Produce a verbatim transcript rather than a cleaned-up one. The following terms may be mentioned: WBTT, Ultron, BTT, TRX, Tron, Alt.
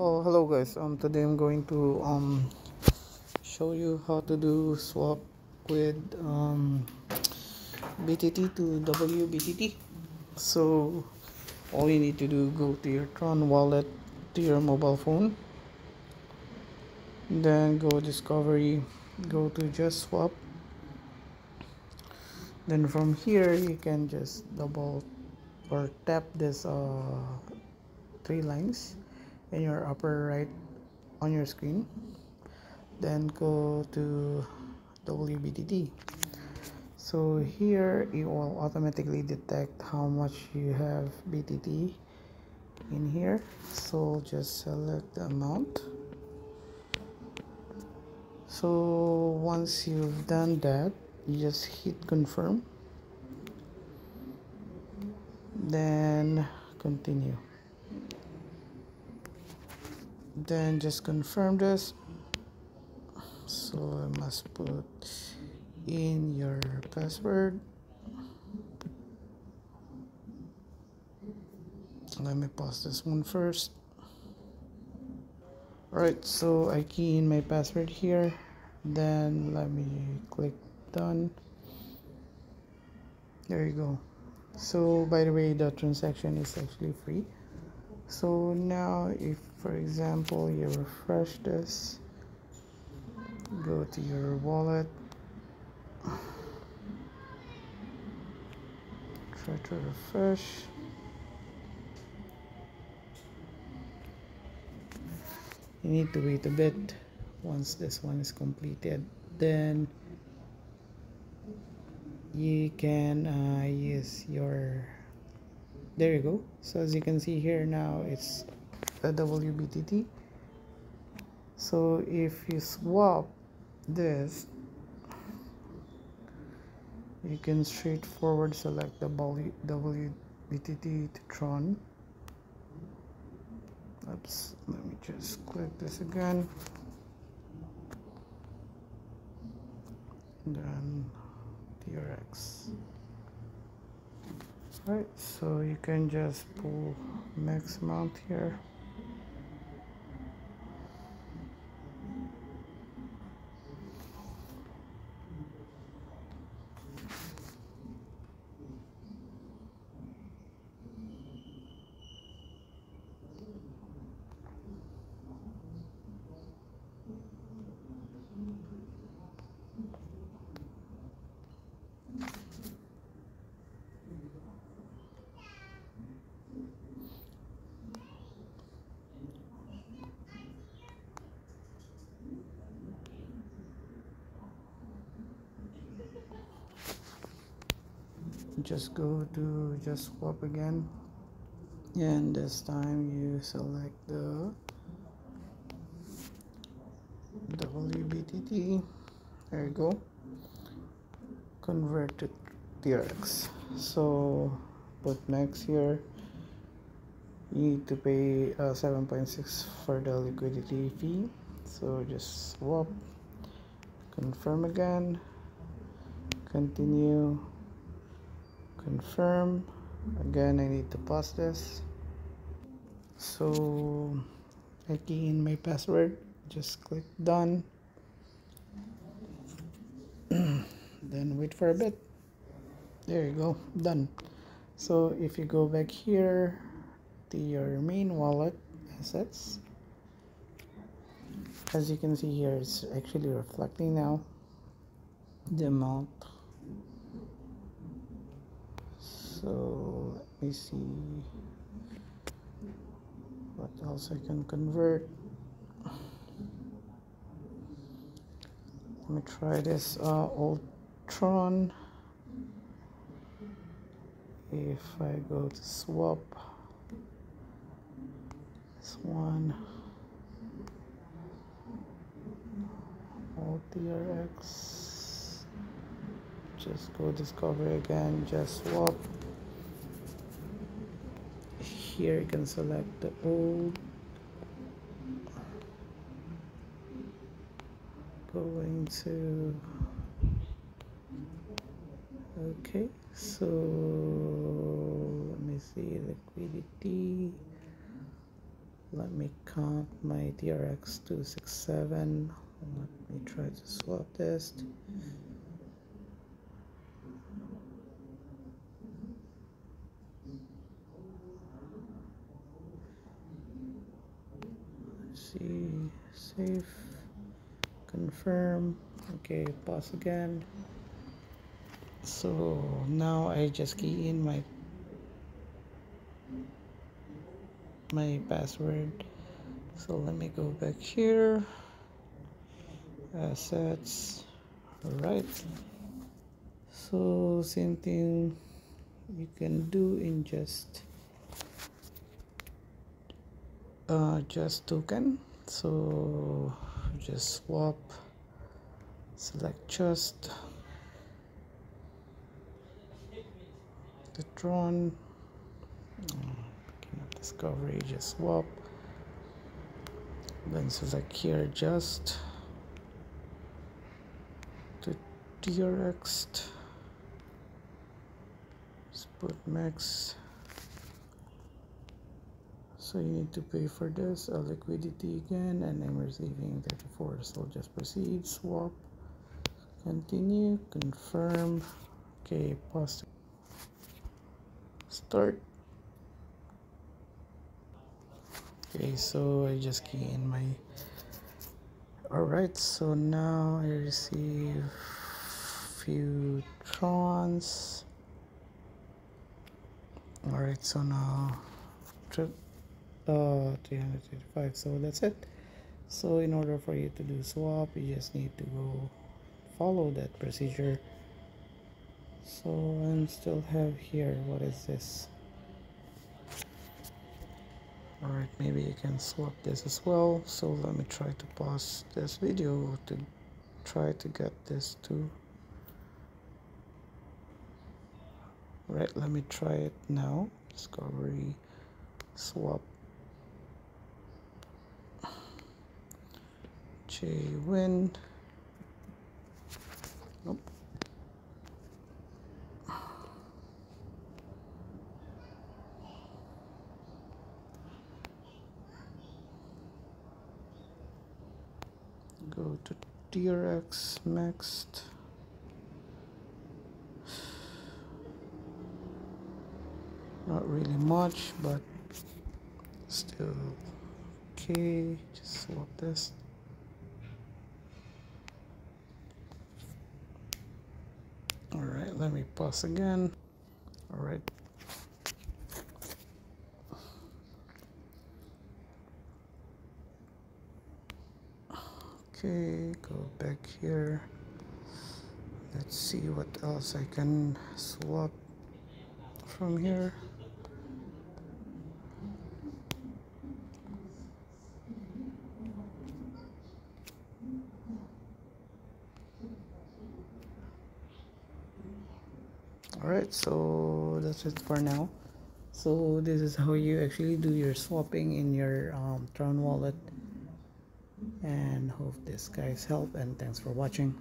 Oh, hello guys. Um, today I'm going to um show you how to do swap with um B T T to W B T T. So all you need to do, go to your Tron wallet, to your mobile phone, then go discovery, go to just swap. Then from here you can just double or tap this uh three lines in your upper right on your screen, then go to W B T T. So here it will automatically detect how much you have B T T in here, so just select the amount. So once you've done that, you just hit confirm, then continue, then just confirm this. So I must put in your password. Let me pause this one first. Alright, so I key in my password here, then let me click done. There you go. So by the way, the transaction is actually free. So now if for example you refresh this, go to your wallet, try to refresh, you need to wait a bit. Once this one is completed, then you can uh, use your, there you go. So as you can see here, now it's a W B T T. So if you swap this, you can straightforward select the W B T T to Tron. Oops, let me just click this again, and then T R X. Right, so you can just pull max amount here, just go to just swap again, and this time you select the W B T T. There you go, convert to T R X. So put next here. You need to pay uh, seven point six for the liquidity fee, so just swap, confirm again, continue, confirm again. I need to pause this. So I key in my password, just click done. Then wait for a bit. There you go, done. So if you go back here to your main wallet assets, as you can see here, it's actually reflecting now the amount. So let me see what else I can convert. Let me try this uh, Ultron. If I go to swap this one, Alt T R X, just go discover again, just swap. Here you can select the old, going to, okay, so let me see, liquidity, Let me count my T R X two six seven. Let me try to swap this. Let's see, save, confirm. Okay, pause again. So now I just key in my my password. So let me go back here, assets. All right, so same thing you can do in just uh just token. So just swap, select just the Tron. Oh, discovery, just swap, then select here just to T R X, just put max. So you need to pay for this, a liquidity again, and I'm receiving thirty-four, so just proceed, swap, continue, confirm. Okay, pause, start. Okay, so I just key in my. Alright, so now I receive few Trons. Alright, so now trip uh three hundred thirty-five, so that's it. So in order for you to do swap, you just need to go follow that procedure. So I still have here, what is this? Alright, maybe you can swap this as well. So let me try to pause this video to try to get this to. Alright, let me try it now. Discovery, swap, J-Win. Nope. Go to T R X next. Not really much, but still okay. Just swap this. All right, let me pause again. All right. Okay, go back here. Let's see what else I can swap from here. Alright, so that's it for now. So this is how you actually do your swapping in your um, Tron wallet. And hope this guys help, and thanks for watching.